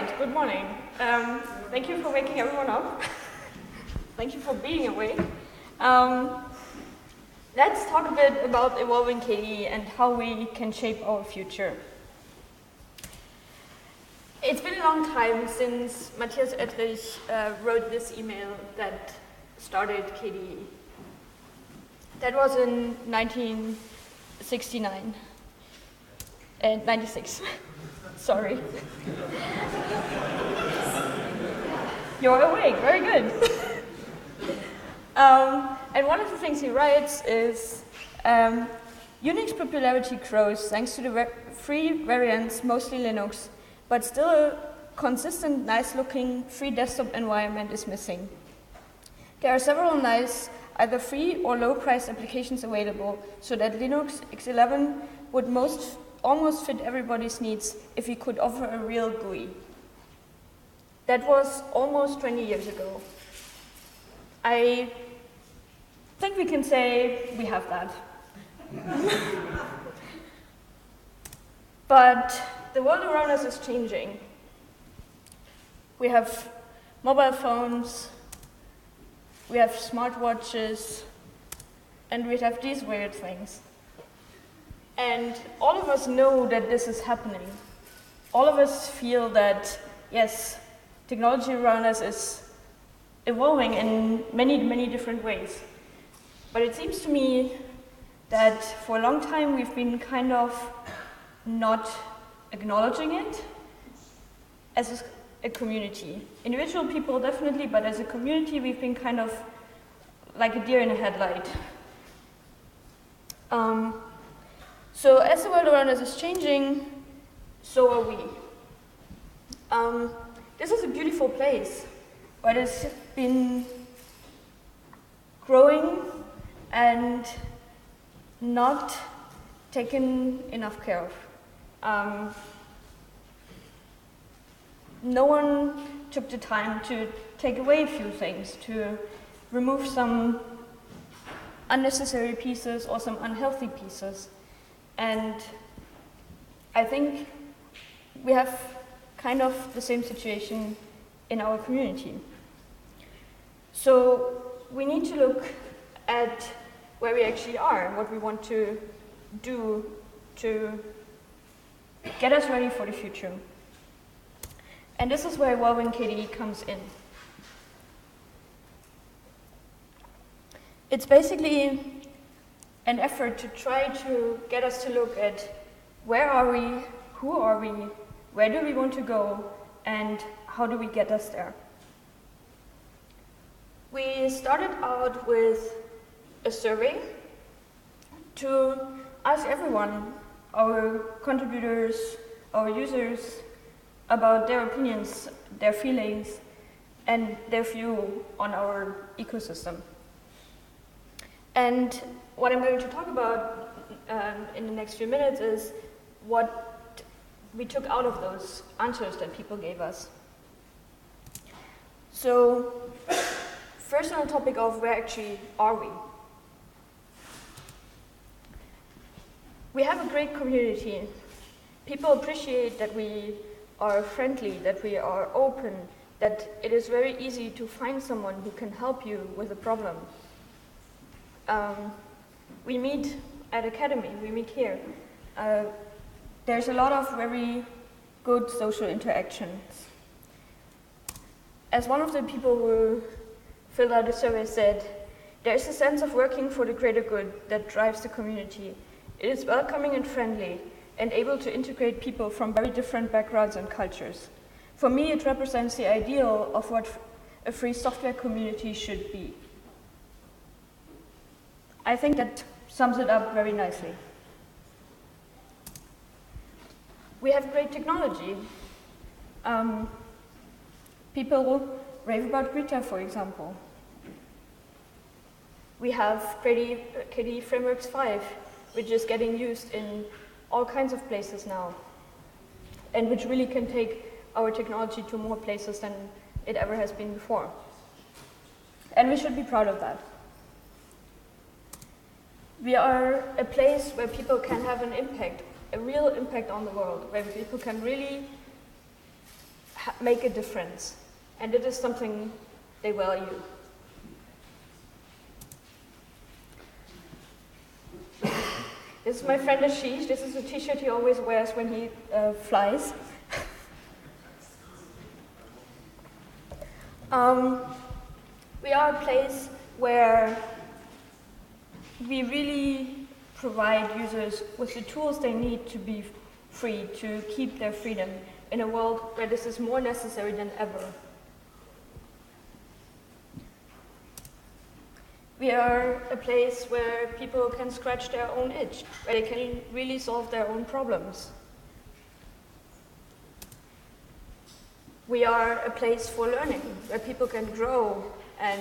right, good morning. Thank you for waking everyone up. Thank you for being awake. Let's talk a bit about evolving KDE and how we can shape our future. It's been a long time since Matthias Ettrich wrote this email that started KDE. That was in 1969. 96. Sorry. You're awake, very good. And one of the things he writes is, Unix popularity grows thanks to the free variants, mostly Linux, but still a consistent, nice-looking free desktop environment is missing. There are several nice, either free or low-priced applications available, so that Linux X11 would almost fit everybody's needs if we could offer a real GUI. That was almost 20 years ago. I think we can say we have that. But the world around us is changing. We have mobile phones, we have smartwatches, and we have these weird things. And all of us know that this is happening. All of us feel that, yes, technology around us is evolving in many, many different ways. But it seems to me that for a long time we've been kind of not acknowledging it as a community. Individual people definitely, but as a community we've been kind of like a deer in a headlight. So as the world around us is changing, so are we. This is a beautiful place, but it's been growing and not taken enough care of. No one took the time to take away a few things, to remove some unnecessary pieces or some unhealthy pieces. And I think we have kind of the same situation in our community. So we need to look at where we actually are, what we want to do to get us ready for the future. And this is where evolving KDE comes in. It's basically an effort to try to get us to look at where are we, who are we, where do we want to go, and how do we get us there. We started out with a survey to ask everyone, our contributors, our users, about their opinions, their feelings, and their view on our ecosystem. And what I'm going to talk about in the next few minutes is what we took out of those answers that people gave us. So, first on the topic of where actually are we? We have a great community. People appreciate that we are friendly, that we are open, that it is very easy to find someone who can help you with a problem. We meet at Akademy, we meet here. There's a lot of very good social interactions. As one of the people who filled out the survey said, there's a sense of working for the greater good that drives the community. It is welcoming and friendly and able to integrate people from very different backgrounds and cultures. For me, it represents the ideal of what a free software community should be. I think that sums it up very nicely. We have great technology. People rave about Greta, for example. We have KDE Frameworks 5, which is getting used in all kinds of places now, and which really can take our technology to more places than it ever has been before. And we should be proud of that. We are a place where people can have an impact, a real impact on the world, where people can really make a difference, and it is something they value. This is my friend Ashish. This is a t-shirt he always wears when he flies. We are a place where we really provide users with the tools they need to be free, to keep their freedom in a world where this is more necessary than ever. We are a place where people can scratch their own itch, where they can really solve their own problems. We are a place for learning, where people can grow and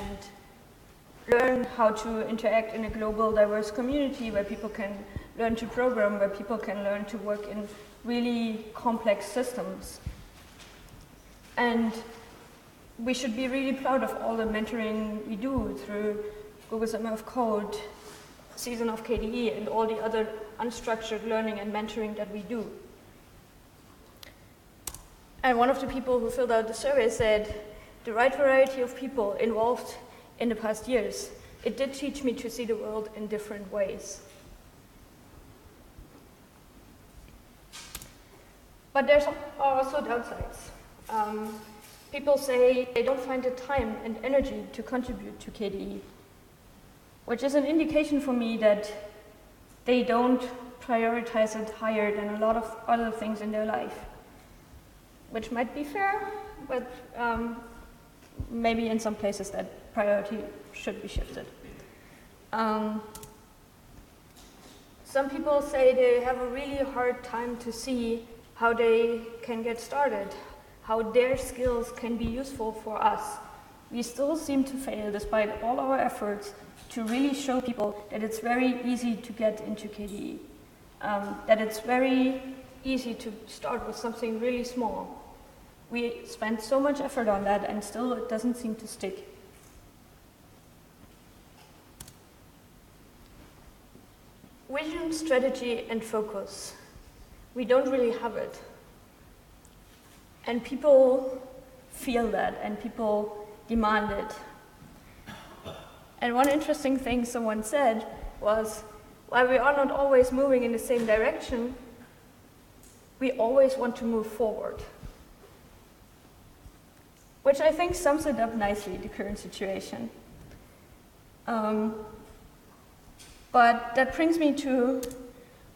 learn how to interact in a global, diverse community, where people can learn to program, where people can learn to work in really complex systems. And we should be really proud of all the mentoring we do through Google Summer of Code, Season of KDE, and all the other unstructured learning and mentoring that we do. And one of the people who filled out the survey said, the right variety of people involved in the past years. It did teach me to see the world in different ways. But there are also downsides. People say they don't find the time and energy to contribute to KDE, which is an indication for me that they don't prioritize it higher than a lot of other things in their life, which might be fair, but maybe in some places that priority should be shifted. Some people say they have a really hard time to see how they can get started, how their skills can be useful for us. We still seem to fail, despite all our efforts, to really show people that it's very easy to get into KDE, that it's very easy to start with something really small. We spent so much effort on that, and still it doesn't seem to stick. Vision, strategy, and focus. We don't really have it. And people feel that, and people demand it. And one interesting thing someone said was, while we are not always moving in the same direction, we always want to move forward. Which I think sums it up nicely, the current situation. But that brings me to,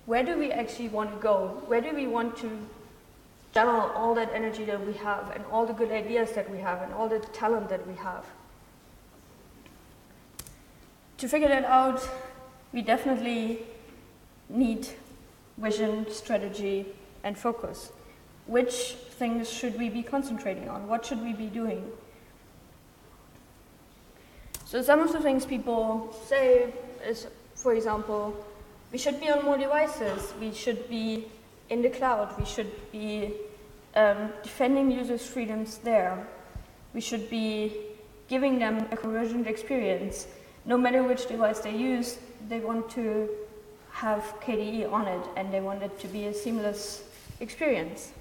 where do we actually want to go? Where do we want to channel all that energy that we have, and all the good ideas that we have, and all the talent that we have? To figure that out, we definitely need vision, strategy, and focus. Which things should we be concentrating on? What should we be doing? So some of the things people say is, for example, we should be on more devices, we should be in the cloud, we should be defending users' freedoms there, we should be giving them a convergent experience. No matter which device they use, they want to have KDE on it, and they want it to be a seamless experience.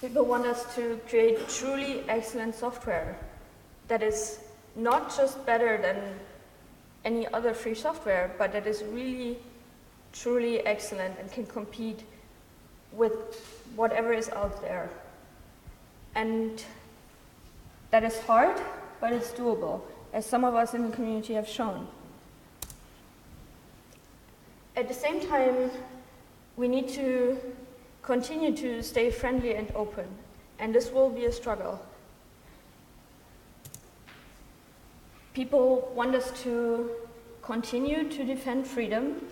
People want us to create truly excellent software that is not just better than any other free software, but that is really, truly excellent and can compete with whatever is out there. And that is hard, but it's doable, as some of us in the community have shown. At the same time, we need to continue to stay friendly and open, and this will be a struggle. People want us to continue to defend freedom,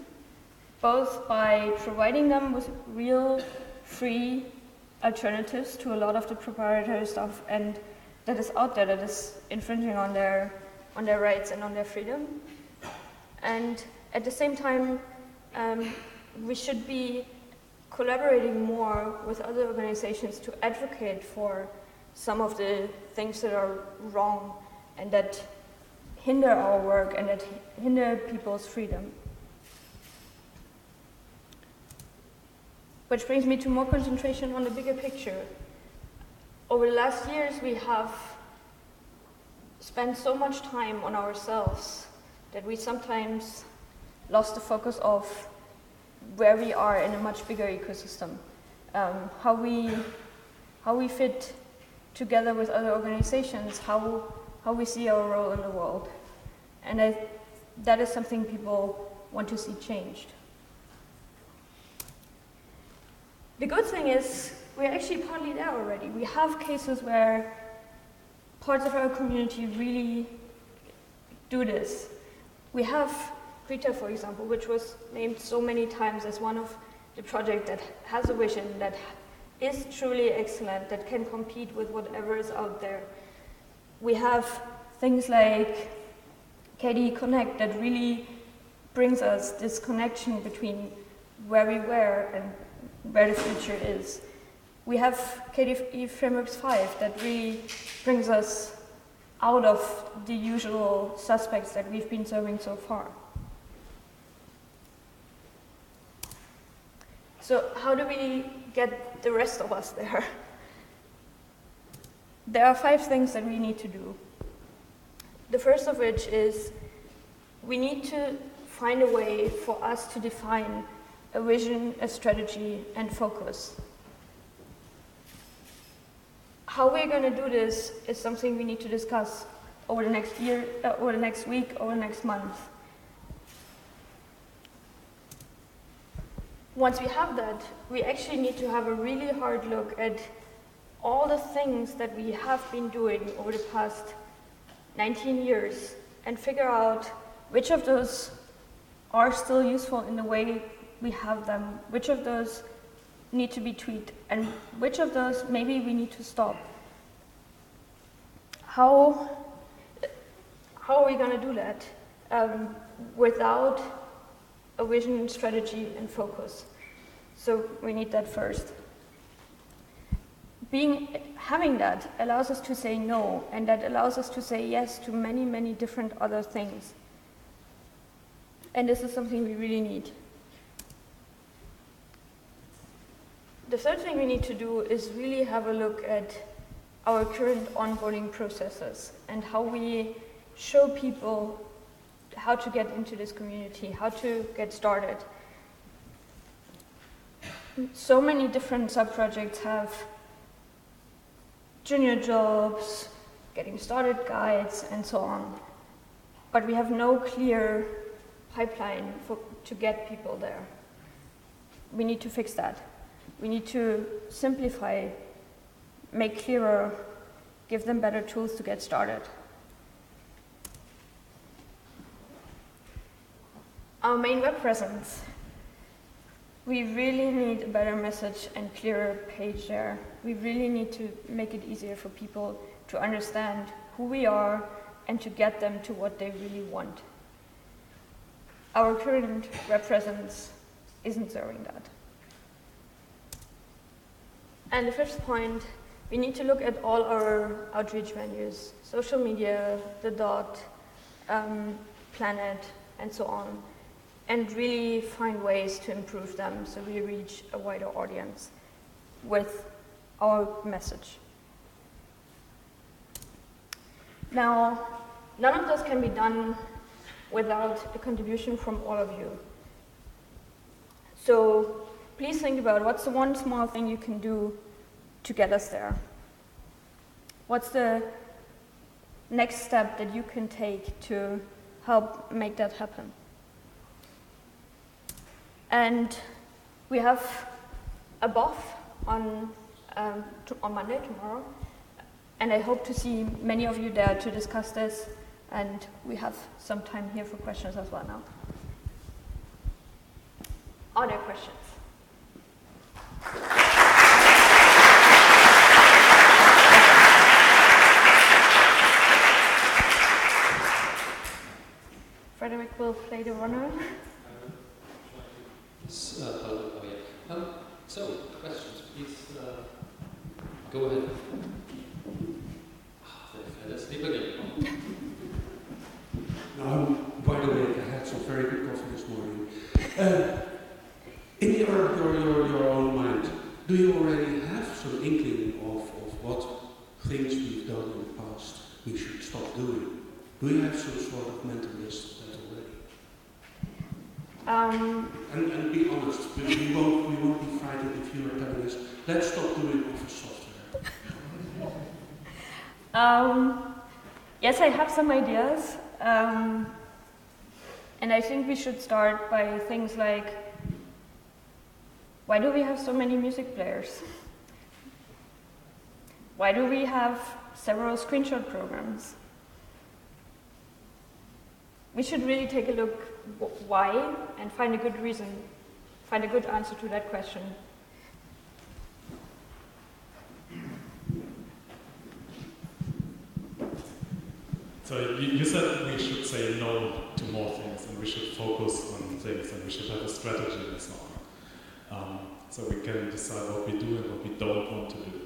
both by providing them with real, free alternatives to a lot of the proprietary stuff and that is out there, that is infringing on their rights and on their freedom. And at the same time, we should be collaborating more with other organizations to advocate for some of the things that are wrong and that hinder our work and that hinder people's freedom. Which brings me to more concentration on the bigger picture. Over the last years, we have spent so much time on ourselves that we sometimes lost the focus of where we are in a much bigger ecosystem. How we fit together with other organizations, how we see our role in the world. And that is something people want to see changed. The good thing is we're actually partly there already. We have cases where parts of our community really do this. We have Krita, for example, which was named so many times as one of the projects that has a vision, that is truly excellent, that can compete with whatever is out there. We have things like KDE Connect that really brings us this connection between where we were and where the future is. We have KDE Frameworks 5 that really brings us out of the usual suspects that we've been serving so far. So how do we get the rest of us there? There are 5 things that we need to do. The first of which is we need to find a way for us to define a vision, a strategy, and focus. How we're going to do this is something we need to discuss over the next year, over the next week, over the next month. Once we have that, we actually need to have a really hard look at all the things that we have been doing over the past 19 years and figure out which of those are still useful in the way we have them, which of those need to be tweaked, and which of those maybe we need to stop. How are we going to do that without a vision, strategy, and focus? So we need that first. Having that allows us to say no, and that allows us to say yes to many, many different other things. And this is something we really need. The third thing we need to do is really have a look at our current onboarding processes and how we show people how to get into this community, how to get started. So many different sub-projects have junior jobs, getting started guides, and so on. But we have no clear pipeline to get people there. We need to fix that. We need to simplify, make clearer, give them better tools to get started. Our main web presence. We really need a better message and clearer page there. We really need to make it easier for people to understand who we are and to get them to what they really want. Our current web presence isn't serving that. And the fifth point, we need to look at all our outreach venues, social media, the dot, Planet, and so on, and really find ways to improve them so we reach a wider audience with our message. Now, none of this can be done without a contribution from all of you. So please think about what's the one small thing you can do to get us there. What's the next step that you can take to help make that happen? And we have a BOF on Monday, tomorrow, and I hope to see many of you there to discuss this, and we have some time here for questions as well now. Are there questions? Frederick will play the runner. Yeah. So, questions, please go ahead. Let's sleep again. By the way, I had some very good coffee this morning. In your own mind, do you already have some inkling of what things we've done in the past we should stop doing? Do you have some sort of mental list of that already? And be honest, we won't be frightened if you are telling us, let's stop doing office software. Yes, I have some ideas. And I think we should start by things like, why do we have so many music players? Why do we have several screenshot programs? We should really take a look why and find a good reason, find a good answer to that question. So you said we should say no to more things and we should focus on things and we should have a strategy and so on. So we can decide what we do and what we don't want to do.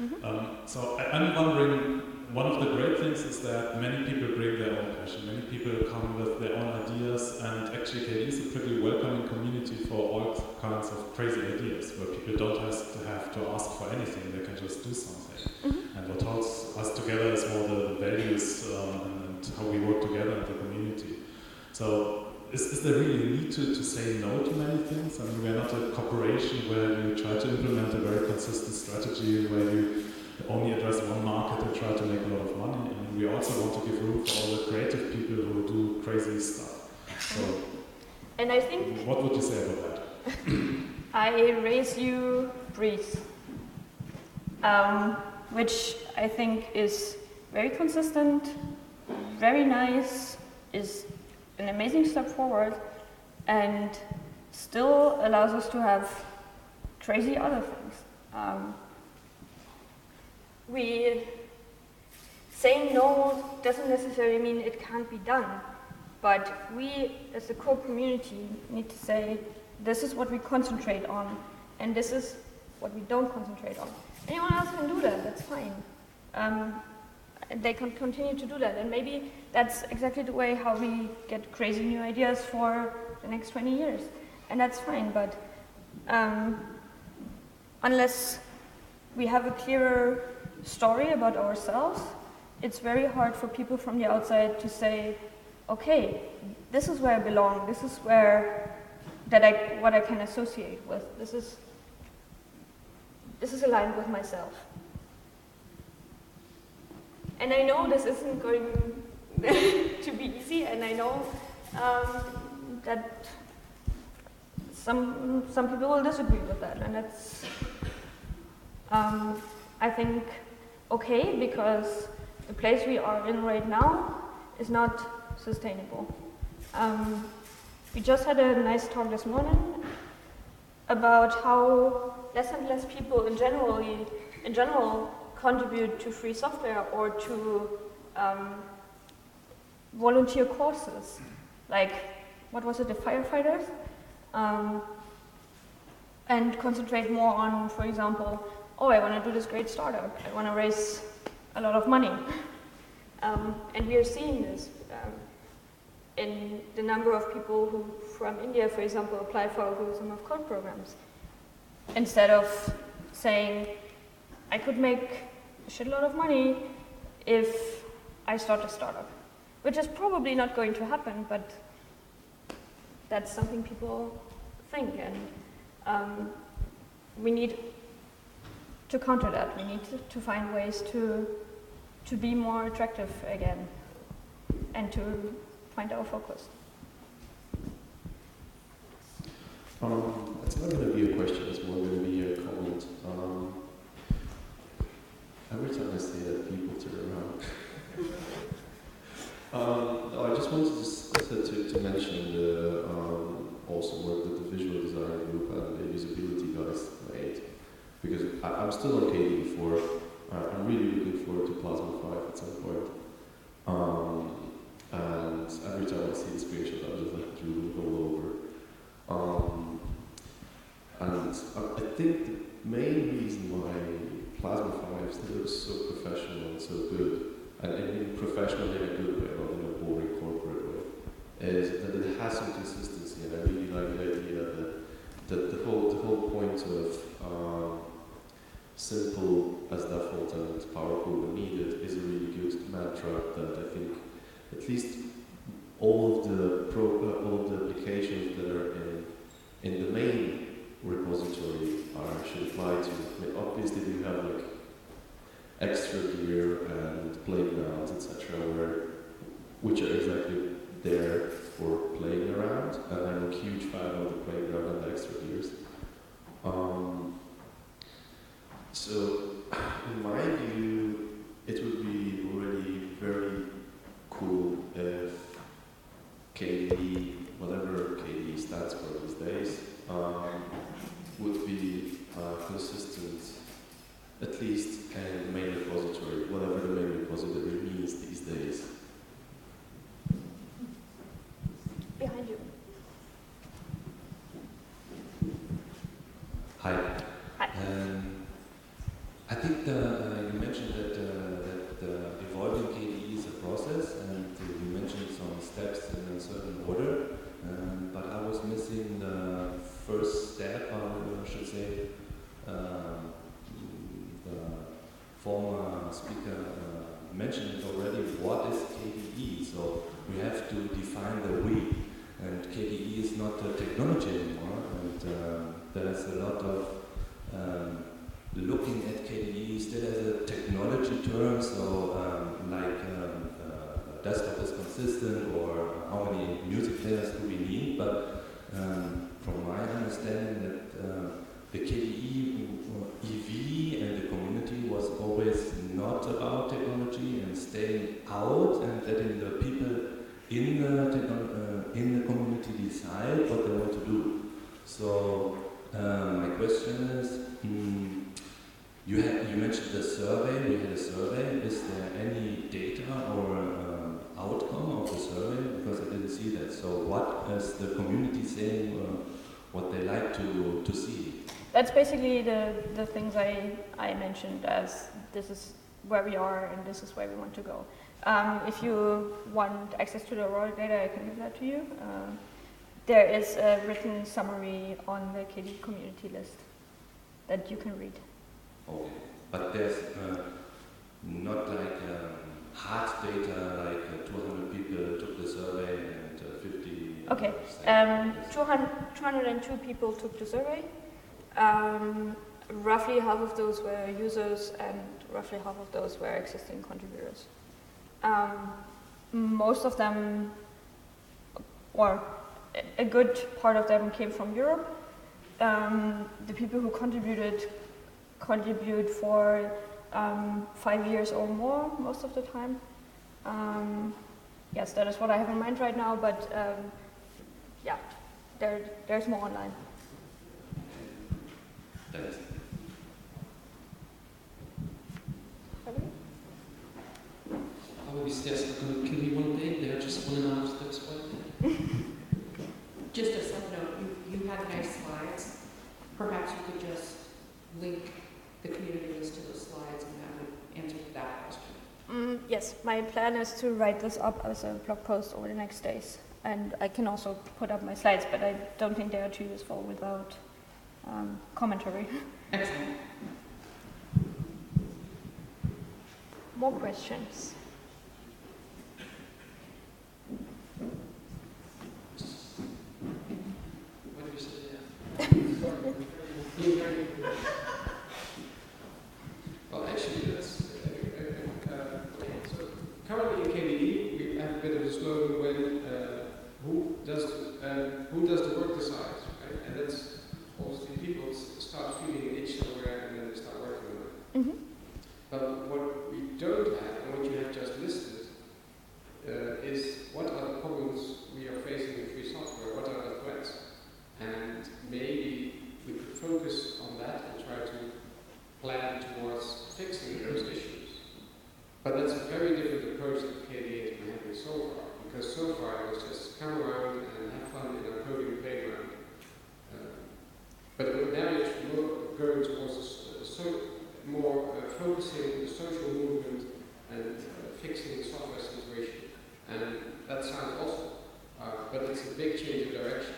Mm-hmm. So I'm wondering, one of the great things is that many people bring their own passion. Many people come with their own ideas, and actually KDE is a pretty welcoming community for all kinds of crazy ideas, where people don't have to ask for anything, they can just do something. Mm-hmm. And what holds us together is more the values and how we work together in the community. So, is there really a need to say no to many things? I mean, we're not a corporation where you try to implement a very consistent strategy, where you only address one market and try to make a lot of money. I mean, we also want to give room for all the creative people who do crazy stuff. So, and I think... What would you say about that? I raise you Breeze, which I think is very consistent, very nice, is an amazing step forward, and still allows us to have crazy other things. We saying no doesn't necessarily mean it can't be done, but we as a core community need to say this is what we concentrate on and this is what we don't concentrate on. Anyone else can do that, that's fine. They can continue to do that, and maybe that's exactly the way how we get crazy new ideas for the next 20 years, and that's fine, but unless we have a clearer story about ourselves, it's very hard for people from the outside to say, okay, this is where I belong, this is where what I can associate with, this is aligned with myself. And I know this isn't going to be easy, and I know that some people will disagree with that, and that's, I think, okay, because the place we are in right now is not sustainable. We just had a nice talk this morning about how less and less people in general contribute to free software or to volunteer courses. Like, what was it, the firefighters? And concentrate more on, for example, oh, I want to do this great startup. I want to raise a lot of money. And we are seeing this in the number of people who, from India, for example, apply for Google Summer of Code programs. Instead of saying, I could make a shitload of money if I start a startup, which is probably not going to happen, but that's something people think, and we need to counter that. We need to find ways to be more attractive again and to find our focus. It's not going to be a question, it's more going to be a comment. Every time I say that, people turn around. I just wanted to mention the awesome work that the visual design group and the usability guys made. Because I'm still on KDE 4. I'm really looking forward to Plasma 5 at some point. And every time I see the screenshot, I'm just like drooling all over. And I think the main reason why Plasma 5 looks so professional and so good, and I mean professional in a good way, not in a boring corporate way, is that it has some consistency, and I really like the idea that the whole point of simple as default and powerful when needed is a really good mantra that I think at least all of the applications that are in the main repository should apply to. I mean, obviously, you have like extra gear and playgrounds, etc., which are exactly there for playing around, and I'm a huge fan of the playground and the extra gears. So, in my view, it would be already very cool if KDE, whatever KDE stands for these days, would be consistent, at least in the main repository, whatever the main repository means these days. Behind you. Hi. Hi. I think you mentioned that evolving KDE is a process, and you mentioned some steps in a certain order, but I was missing the first step, I should say. The former speaker mentioned already, what is KDE? So we have to define the we, and KDE is not a technology anymore, and there's a lot of looking at KDE still as a technology term, so desktop is consistent, or how many music players do we need, but from my understanding that the KDE EV and the community was always not about technology and staying out and letting the people in the community decide what they want to do. So my question is, you mentioned the survey, we had a survey. Is there any data or outcome of the survey? Because I didn't see that. So what is the community saying what they like to see? That's basically the things I mentioned as this is where we are and this is where we want to go. If you want access to the raw data, I can give that to you. There is a written summary on the KDE community list that you can read. Okay, but there's not like hard data, like 200 people took the survey and 50... Okay, 202 people took the survey. Roughly half of those were users and roughly half of those were existing contributors. Most of them, or a good part of them, came from Europe. The people who contribute for 5 years or more most of the time. Yes, that is what I have in mind right now, but yeah, there's more online. Thanks. All these steps are going to kill you one day. They are just 1.5 steps away. Just a side note, you have nice slides. Perhaps you could just link the community list to those slides, and that would answer that question. Yes, my plan is to write this up as a blog post over the next days, and I can also put up my slides, but I don't think they are too useful without commentary. Excellent. More questions? Well, actually, that's so currently in KDE, we have a bit of a slogan when who does the work decides, right? And that's obviously people start feeling an itch somewhere and then they start working on it. Mm-hmm. But what we don't have, and what you have just listed, is what are the problems we are facing in free software? What are the threats? And maybe we could focus on that and try to plan towards fixing those issues. But that's a very different approach that KDE has been having so far, because so far it was just come around and have fun in our coding playground. But now it's going towards focusing on the social movement and fixing the software situation. And that sounds awesome, but it's a big change of direction.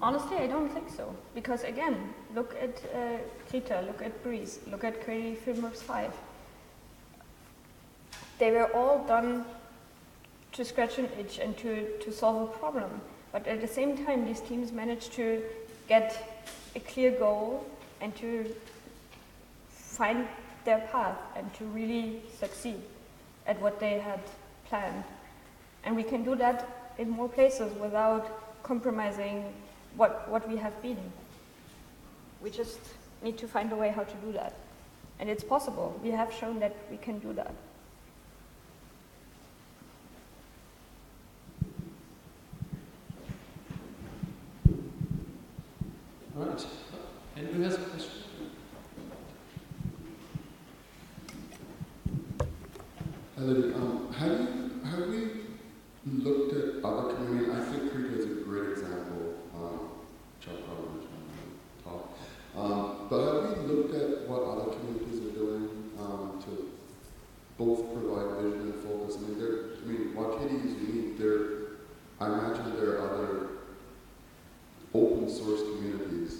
Honestly, I don't think so. Because again, look at Krita, look at Breeze, look at KDE Frameworks 5. They were all done to scratch an itch and to solve a problem. But at the same time, these teams managed to get a clear goal and to find their path and to really succeed at what they had planned. And we can do that in more places without compromising what we have been. We just need to find a way how to do that. And it's possible. We have shown that we can do that. All right. Anybody has a question? Have we looked at other communities? I think Krita is a great example, which I'll probably talk. But have we looked at what other communities are doing to both provide vision and focus? I mean, what KDE is unique, I imagine there are other open source communities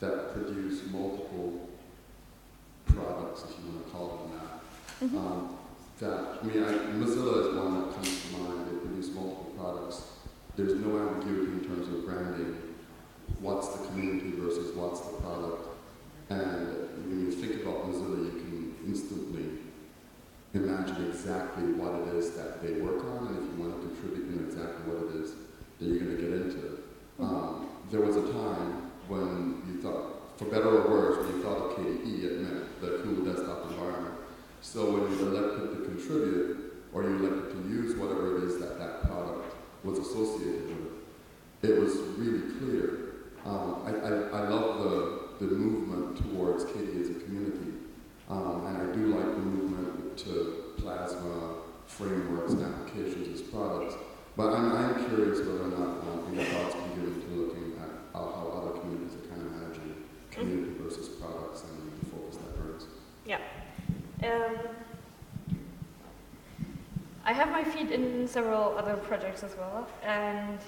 that produce multiple products, if you want to call them that. Mm-hmm. Mozilla is one that comes to mind. They produce multiple products. There's no ambiguity in terms of branding. What's the community versus what's the product? And when you think about Mozilla, you can instantly imagine exactly what it is that they work on, and if you want to contribute, you know exactly what it is that you're going to get into. There was a time when you thought, for better or worse, when you thought of KDE, it meant the cool desktop environment. So when you elected to contribute, or you elected to use whatever it is that that product was associated with, it was really clear. I love the movement towards KDE as a community, and I do like the movement to Plasma frameworks and applications as products. But I'm curious whether or not any thoughts can give to looking at how other communities are kind of managing community versus products and the focus that brings. Yeah. I have my feet in several other projects as well, and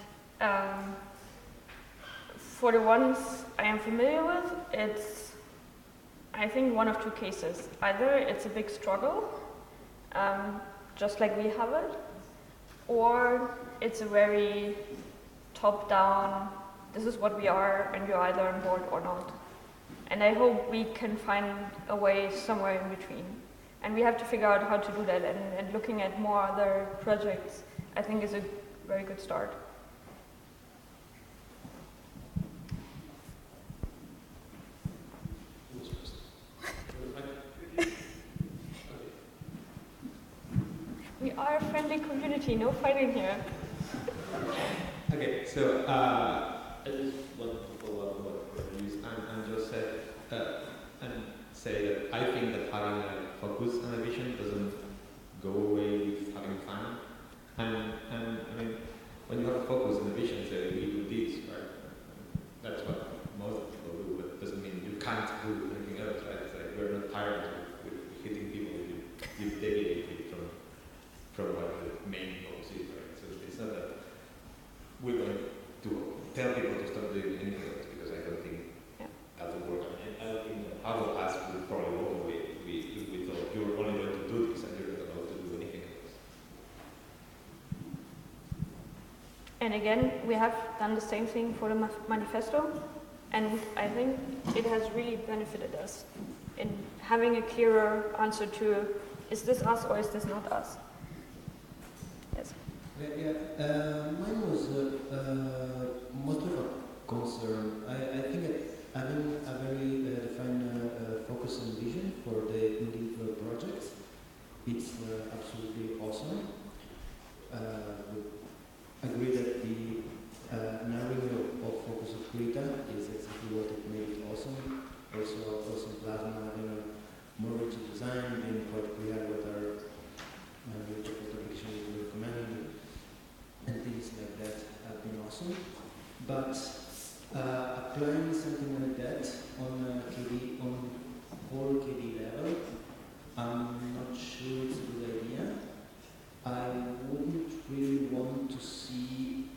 for the ones I am familiar with, it's, I think, one of two cases. Either it's a big struggle, just like we have it, or it's a very top-down, this is what we are, and you're either on board or not. And I hope we can find a way somewhere in between. And we have to figure out how to do that, and looking at more other projects, I think, is a very good start. We are a friendly community, no fighting here. Okay, so I just want to follow up on what you and say that I think that having a focus and a vision doesn't go away with having fun. And I mean, when you have a focus and a vision, say we do this, right? That's what most people do, but it doesn't mean you can't do anything else, right? It's like we're not tired of hitting people if you deviate from what the main goals is, right? So it's not that we want to tell people to stop doing anything else, because I don't think that would work. I don't think that half of us would probably walk away if we thought you're only going to do this and you're not going to do anything else. And again, we have done the same thing for the manifesto, and I think it has really benefited us in having a clearer answer to, is this us or is this not us? Mine was most of a concern. I think having a very defined focus and vision for the individual projects, it's absolutely awesome. I agree that the narrowing of focus of Greta is exactly what made it awesome. Also Plasma, more rigid design, and what we have with our recommending. And things like that have been awesome. But applying something like that on KDE, on whole KDE level, I'm not sure it's a good idea. I wouldn't really want to see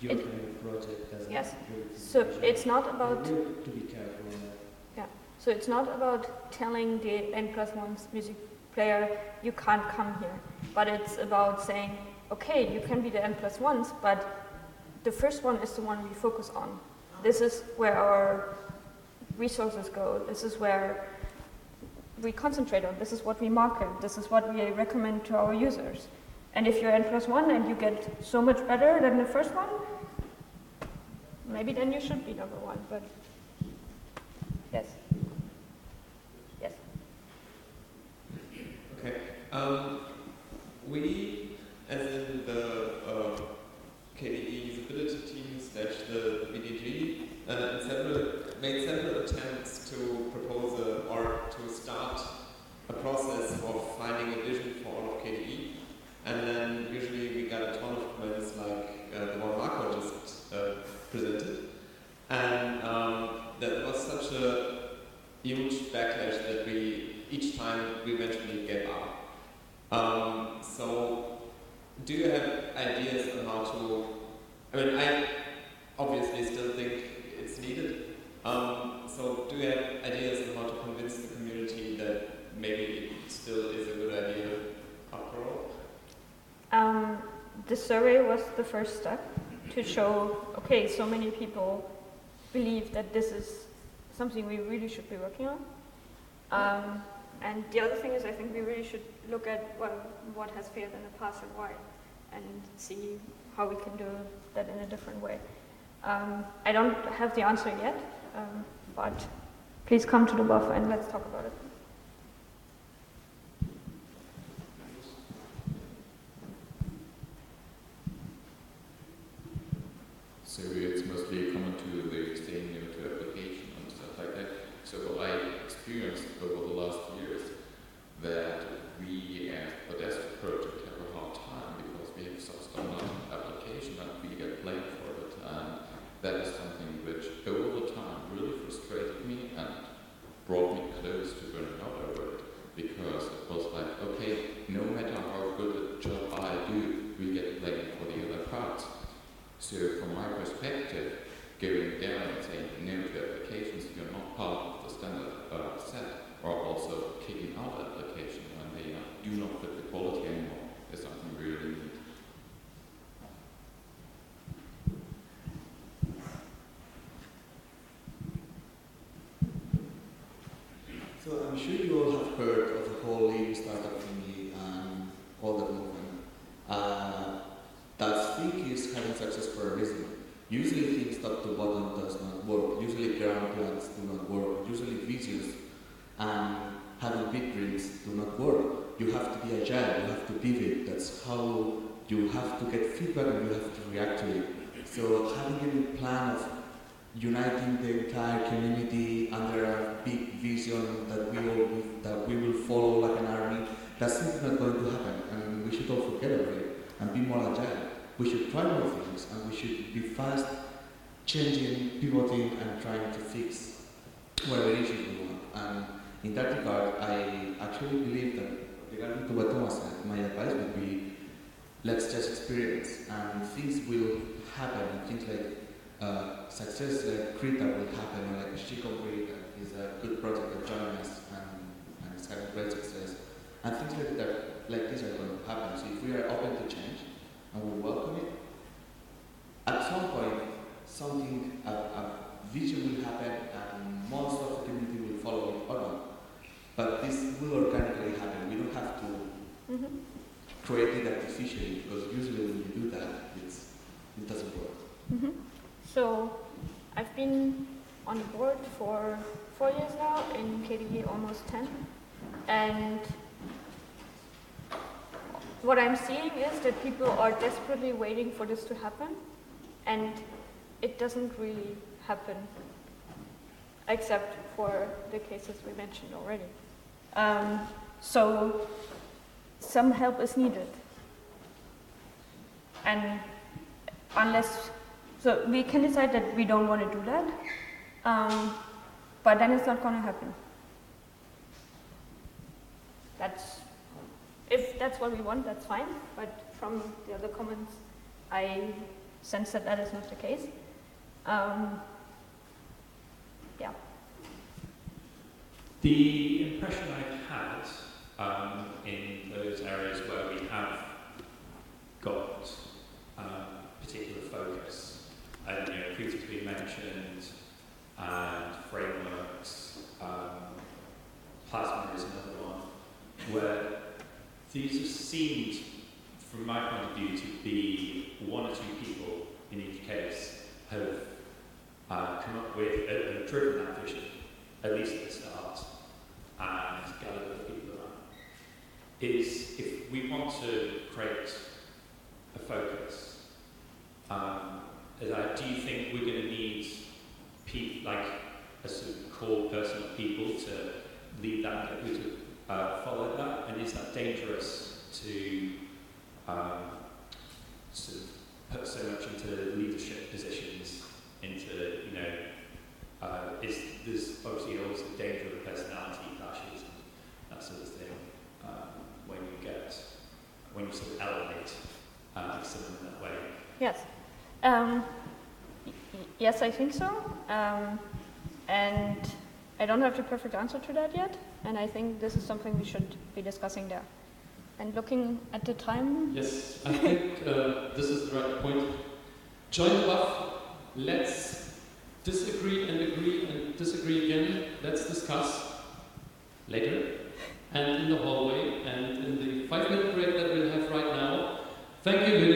your project doesn't. Yes. So it's not about. You need to be careful. Yeah. So it's not about telling the N+1's music player you can't come here, but it's about saying, okay, you can be the N+1's, but the first one is the one we focus on. This is where our resources go. This is where we concentrate on. This is what we market. This is what we recommend to our users. And if you're N+1 and you get so much better than the first one, maybe then you should be #1. But yes, yes. Okay. We, as in the KDE usability team / the BDG, made several attempts to propose to start a process of finding a vision for all of KDE. And then usually we got a ton of comments like the one Marco just presented. And that was such a huge backlash that each time we eventually gave up. So do you have ideas on how to, I obviously still think it's needed. So do you have ideas on how to convince the community that maybe it still is a good idea after all? The survey was the first step to show, okay, so many people believe that this is something we really should be working on. And the other thing is, I think we really should look at what has failed in the past and why, and see how we can do that in a different way. I don't have the answer yet, but please come to the buffer and let's talk about it. So it's mostly common to the staying new to application and stuff like that. So what I experienced over the last years that we as the desktop project have a hard time because we have some standard application and we get blamed for it, and that is something which over the time really frustrated me and brought me close to burning out over it, because it was like, okay, no matter how good a job I do, we get blamed for the other parts. So from my perspective, going down and saying no to applications, you're not part of the standard set, or also kicking out applications when they do not fit the quality anymore, is something we really need. So I'm sure you all have heard of the whole lean startup thingy and all that movement. That thing is having success for a reason. Usually things top to bottom does not work. Usually ground plans do not work. Usually visions and having big dreams do not work. You have to be agile, you have to pivot. That's how you have to get feedback and you have to react to it. So having a plan of uniting the entire community under a big vision that we will follow like an army, that's simply not going to happen, and we should all forget about it and be more agile. We should try more things, and we should be fast, changing, pivoting, and trying to fix whatever issues we want. And in that regard, I actually believe that, regarding to what Thomas said, my advice would be, let's just experience, and things will happen. And things like success, like Krita, will happen, or like Greta is a good project that joined us, and it's having great success. And things like that, like this, are going to happen. So if we are open to change, and we welcome it, at some point, something, a vision will happen, and most of the community will follow it or not. But this will organically happen. We don't have to create it artificially, because usually when you do that, it doesn't work. Mm-hmm. So I've been on the board for 4 years now, in KDE almost 10. And what I'm seeing is that people are desperately waiting for this to happen, and it doesn't really happen, except for the cases we mentioned already. So some help is needed. And so we can decide that we don't want to do that, but then it's not going to happen. If that's what we want, that's fine. But from the other comments, I sense that that is not the case. Yeah. The impression I've had in those areas where we have got particular focus, I don't know, Krita's been mentioned, and frameworks, Plasma is another one, where these have seemed, from my point of view, to be one or two people in each case have come up with and driven that vision, at least at the start, and gathered the people around. Is if we want to create a focus, do you think we're going to need people, like a sort of core person of people to lead that and get people to follow that? And is that dangerous to sort of put so much into leadership positions? Into, you know, there's obviously always the danger of personality clashes and that sort of thing when you sort of elevate someone in that way. Yes. Yes, I think so. And I don't have the perfect answer to that yet. And I think this is something we should be discussing there. And looking at the time. Yes, I think this is the right point. Join above. Let's disagree and agree and disagree again. Let's discuss later and in the hallway and in the 5-minute break that we'll have right now. Thank you.